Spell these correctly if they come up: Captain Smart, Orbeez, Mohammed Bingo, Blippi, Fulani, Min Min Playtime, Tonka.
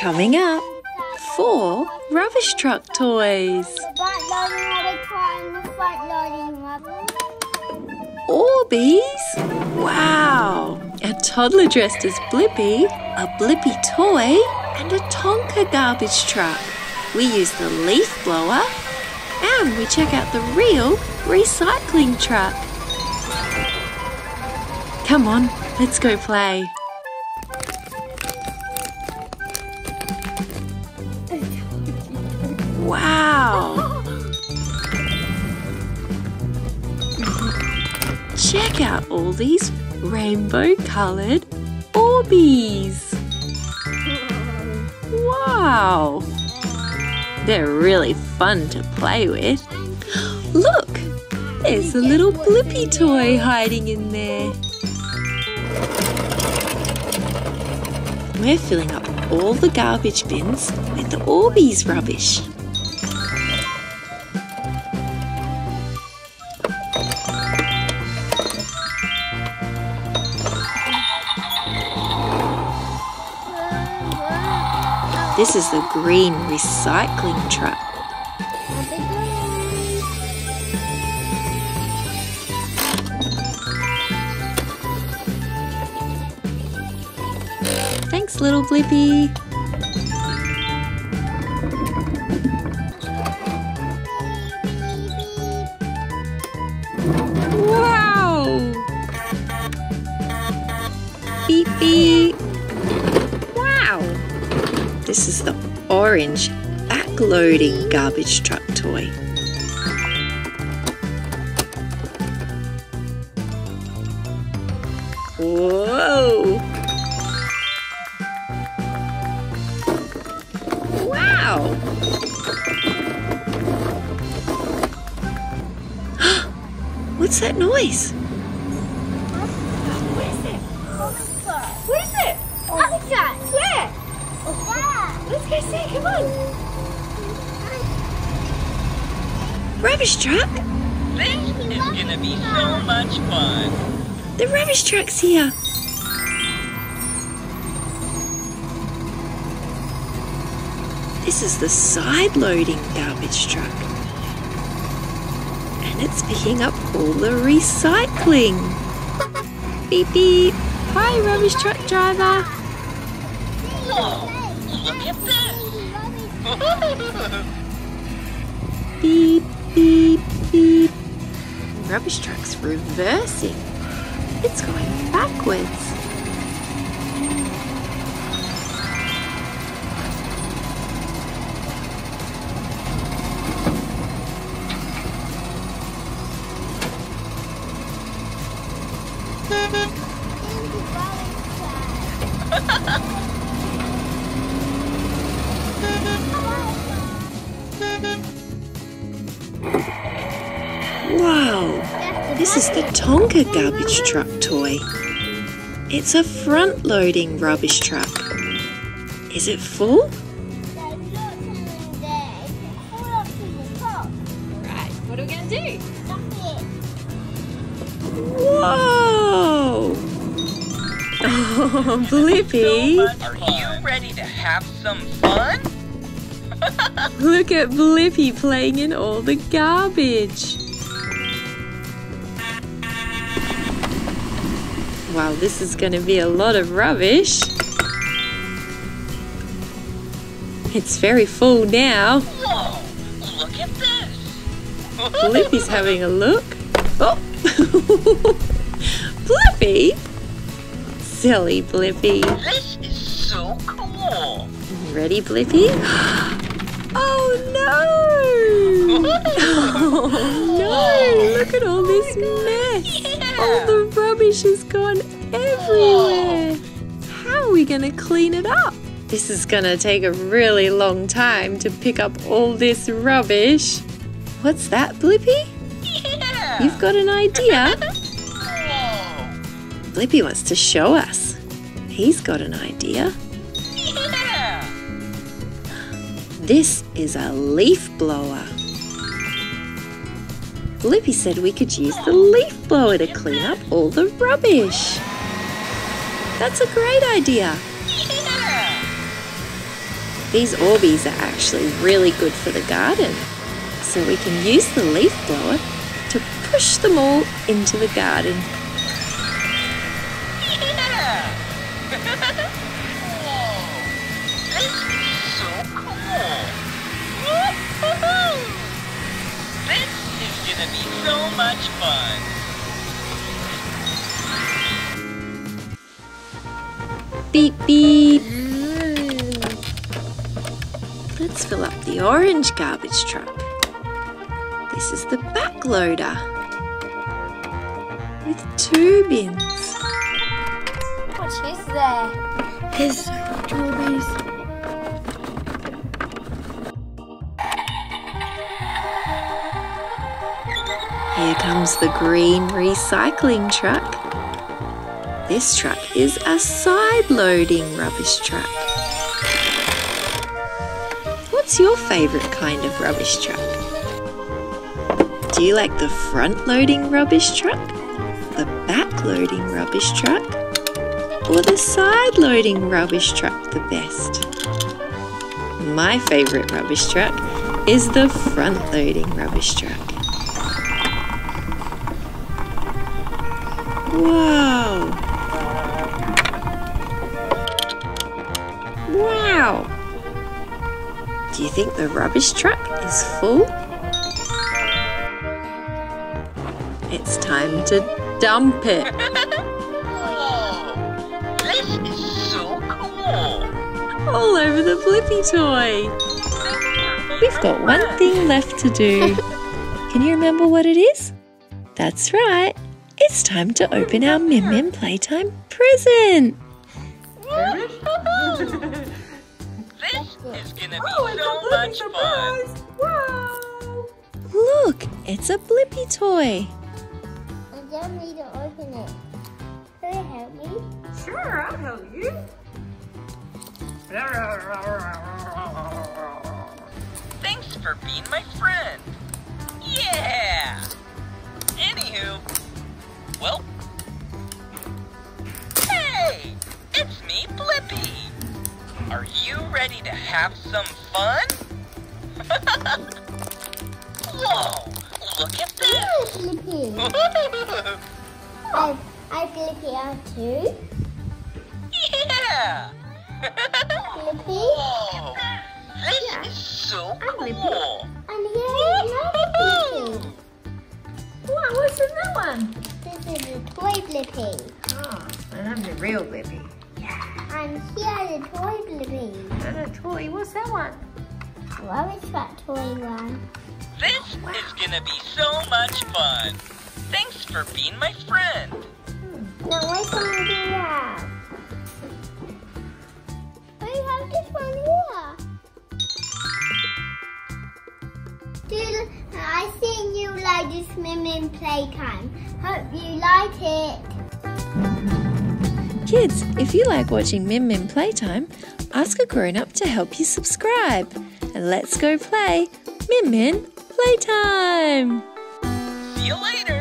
Coming up, 4 rubbish truck toys. Orbeez. Wow. A toddler dressed as Blippi, a Blippi toy, and a Tonka garbage truck. We use the leaf blower and we check out the real recycling truck. Come on, let's go play. Wow! Check out all these rainbow-coloured Orbeez. Wow! They're really fun to play with. Look! There's a little Blippi toy hiding in there. We're filling up all the garbage bins with the Orbeez rubbish. This is the green recycling truck. Thanks, little Blippi. Wow! Beep beep. This is the orange backloading garbage truck toy. Whoa! Wow! What's that noise? What is it? What is it? Where? Let's go see, come on. Rubbish truck? This is gonna be so much fun. The rubbish truck's here. This is the side-loading garbage truck. And it's picking up all the recycling. Beep beep. Hi, rubbish truck driver. Whoa. Look at that! Beep, beep, beep. The rubbish truck's reversing. It's going backwards. Wow, this is the Tonka garbage truck toy. It's a front-loading rubbish truck. Is it full? Right, what are we going to do? Whoa! Oh, Blippi! Are you ready to have some fun? Look at Blippi playing in all the garbage. Wow, this is going to be a lot of rubbish. It's very full now. Whoa, look at this. Blippi's having a look. Oh, Blippi? Silly Blippi. This is so cool. Ready, Blippi? Oh, no. Oh, no. Look at all this mess. Yeah. All the rubbish has gone everywhere. How are we going to clean it up? This is going to take a really long time to pick up all this rubbish. What's that, Blippi? Yeah. You've got an idea? Blippi wants to show us. He's got an idea. Yeah. This is a leaf blower. Blippi said we could use the leaf blower to clean up all the rubbish. That's a great idea. Yeah. These Orbeez are actually really good for the garden. So we can use the leaf blower to push them all into the garden. Gonna be so much fun. Beep beep. Let's fill up the orange garbage truck. This is the backloader with 2 bins. What is there? There's so much Orbeez. Here comes the green recycling truck. This truck is a side-loading rubbish truck. What's your favourite kind of rubbish truck? Do you like the front-loading rubbish truck, the back-loading rubbish truck, or the side-loading rubbish truck the best? My favourite rubbish truck is the front-loading rubbish truck. Whoa! Wow! Do you think the rubbish truck is full? It's time to dump it! Whoa! This is so cool! All over the Blippi toy! We've got one thing left to do. Can you remember what it is? That's right! It's time to open our Min Min Playtime present! This is gonna be so much fun! Wow. Look, it's a Blippi toy! I don't need to open it. Can you help me? Sure, I'll help you! Thanks for being my friend! Yeah! Anywho, well, hey, it's me, Blippi. Are you ready to have some fun? Whoa, look at this. Hi, Blippi. I'm Blippi, aren't you? Yeah. Blippi? Whoa, this is so cool. And here you love Blippi. What? What's in that one? This is a toy Blippi. Oh, and I'm the real Blippi. Yeah. And here's a toy Blippi. And a toy. What's that one? Well, it's that toy one. This is gonna be so much fun. Thanks for being my friend. No, I can't do that. I have this one here. Dude, I think you like this Min Min Playtime. Hope you like it. Kids, if you like watching Min Min Playtime, ask a grown-up to help you subscribe. And let's go play Min Min Playtime. See you later.